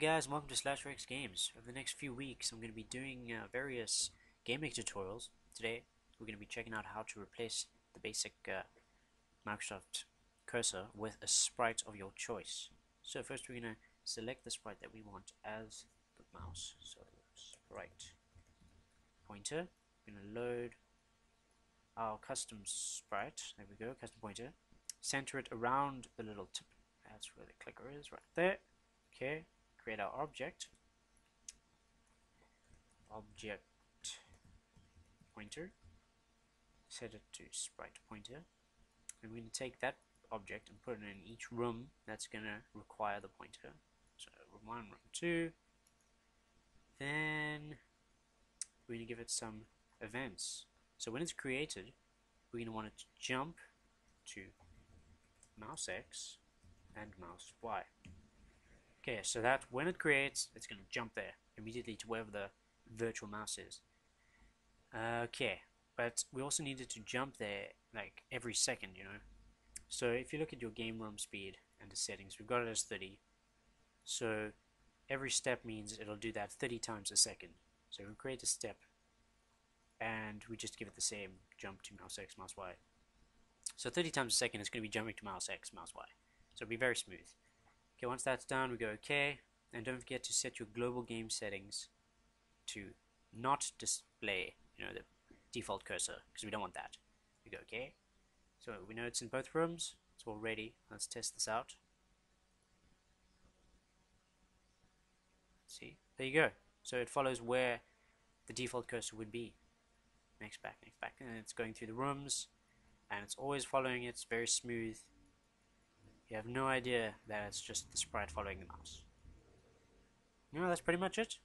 Hey guys, welcome to SlasherX Games. Over the next few weeks, I'm going to be doing various gaming tutorials. Today, we're going to be checking out how to replace the basic Microsoft cursor with a sprite of your choice. So first, we're going to select the sprite that we want as the mouse. So sprite pointer. We're going to load our custom sprite. There we go, custom pointer. Center it around the little tip. That's where the clicker is, right there. Okay. Create our object pointer, set it to sprite pointer, and we're going to take that object and put it in each room that's going to require the pointer. So room 1, room 2, then we're going to give it some events. So when it's created, we're going to want it to jump to mouse X and mouse Y. Okay, so that when it creates, it's going to jump there immediately to wherever the virtual mouse is. Okay, but we also need it to jump there like every second, you know. So if you look at your game room speed and the settings, we've got it as 30. So every step means it'll do that 30 times a second. So we create a step and we just give it the same jump to mouse X, mouse Y. So 30 times a second it's going to be jumping to mouse X, mouse Y. So it'll be very smooth. Okay, once that's done, we go OK, and don't forget to set your global game settings to not display, you know, the default cursor, because we don't want that. We go OK. So we know it's in both rooms. It's all ready. Let's test this out. See, there you go. So it follows where the default cursor would be. Next, back, and it's going through the rooms, and it's always following it. It's very smooth. You have no idea that it's just the sprite following the mouse. No, that's pretty much it.